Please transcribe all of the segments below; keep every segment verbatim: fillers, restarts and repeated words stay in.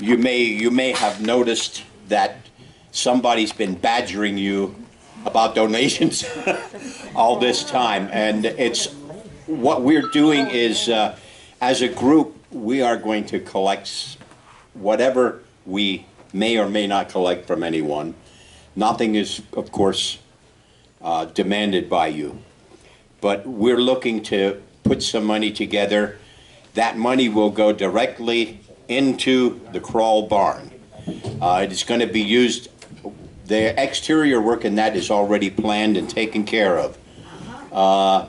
you may you may have noticed that somebody's been badgering you about donations all this time, and it's what we're doing is uh, as a group we are going to collect whatever we may or may not collect from anyone. Nothing is, of course, uh, demanded by you, but we're looking to put some money together. That money will go directly into the Krall Barn. Uh, it is going to be used. The exterior work in that is already planned and taken care of. Uh,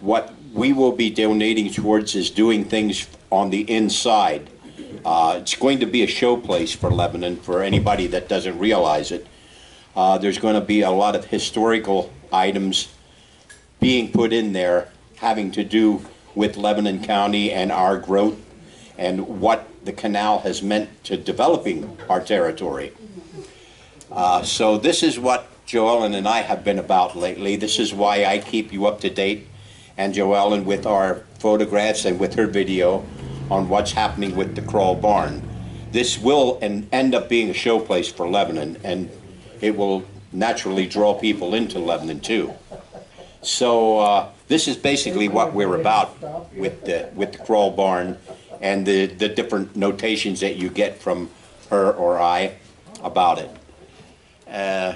what we will be donating towards is doing things on the inside. Uh, it's going to be a showplace for Lebanon, for anybody that doesn't realize it. Uh, there's going to be a lot of historical items being put in there having to do with Lebanon County and our growth and what the canal has meant to developing our territory. Uh, so this is what Joellen and I have been about lately. This is why I keep you up to date, and Joellen with our photographs and with her video on what's happening with the Krall Barn. This will and end up being a showplace for Lebanon, and it will naturally draw people into Lebanon too. So uh, this is basically what we're about with the with the Krall Barn and the, the different notations that you get from her or I about it. Uh,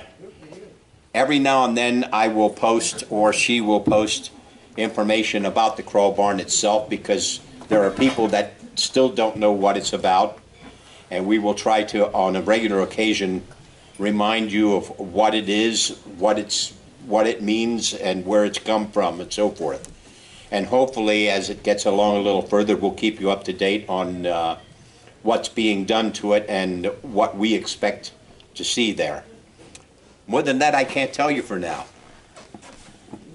every now and then I will post, or she will post, information about the Krall Barn itself, because there are people that still don't know what it's about, and we will try to, on a regular occasion, remind you of what it is, what it's, what it means, and where it's come from, and so forth. And hopefully, as it gets along a little further, we'll keep you up to date on uh, what's being done to it and what we expect to see there. More than that, I can't tell you for now.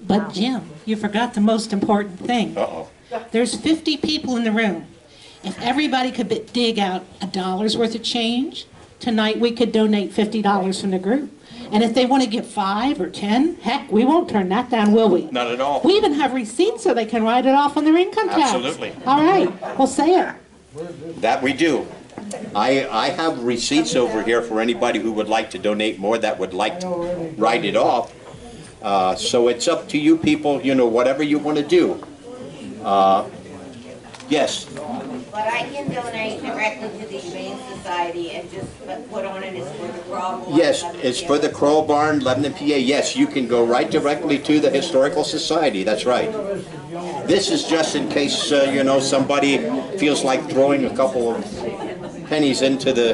But Jim, you forgot the most important thing. Uh-oh. There's fifty people in the room. If everybody could be, dig out a dollar's worth of change, tonight we could donate fifty dollars from the group. And if they want to give five or ten, heck, we won't turn that down, will we? Not at all. We even have receipts so they can write it off on their income tax. Absolutely. All right, well, say it. That we do. I, I have receipts over here for anybody who would like to donate more, that would like to write it off. Uh, so it's up to you people, you know, whatever you want to do. Uh, yes? But I can donate directly to the Humane Society and just put on it, it's for the Krall Barn. Yes, it's for the Krall Barn, Lebanon, P A. Yes, you can go right directly to the Historical Society, that's right. This is just in case, uh, you know, somebody feels like throwing a couple of pennies into the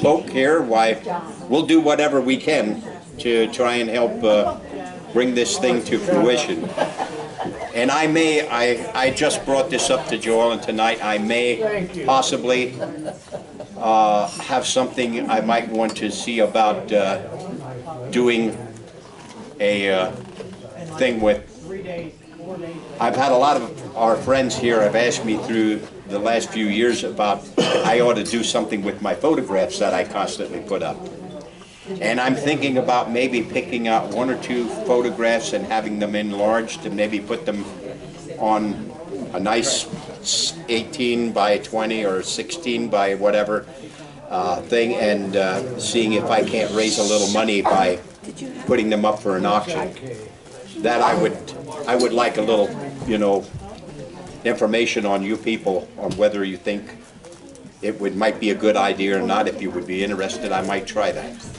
cloak here. Why, we'll do whatever we can to try and help uh, bring this thing to fruition. And I may, I, I just brought this up to Joellen tonight, I may possibly uh, have something I might want to see about uh, doing a uh, thing with, I've had a lot of our friends here have asked me through the last few years about I ought to do something with my photographs that I constantly put up. And I'm thinking about maybe picking out one or two photographs and having them enlarged and maybe put them on a nice eighteen by twenty or sixteen by whatever uh, thing, and uh, seeing if I can't raise a little money by putting them up for an auction. That I would, I would like a little, you know, information on you people on whether you think it would might be a good idea or not. If you would be interested, I might try that.